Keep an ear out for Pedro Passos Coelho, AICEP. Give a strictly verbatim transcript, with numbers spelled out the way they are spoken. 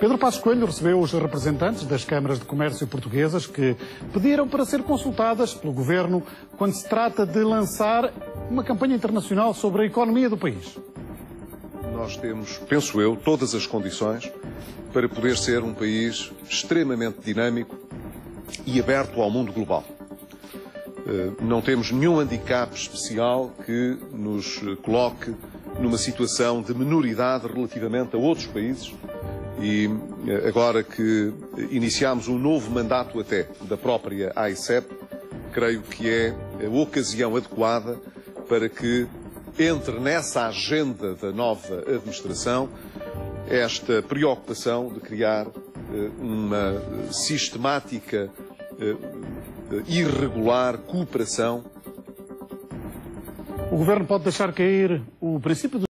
Pedro Passos Coelho recebeu os representantes das câmaras de comércio portuguesas que pediram para ser consultadas pelo governo quando se trata de lançar uma campanha internacional sobre a economia do país. Nós temos, penso eu, todas as condições para poder ser um país extremamente dinâmico e aberto ao mundo global. Não temos nenhum handicap especial que nos coloque numa situação de minoridade relativamente a outros países. E agora que iniciamos um novo mandato até da própria AICEP, creio que é a ocasião adequada para que entre nessa agenda da nova administração esta preocupação de criar uma sistemática, irregular cooperação. O governo pode deixar cair o princípio do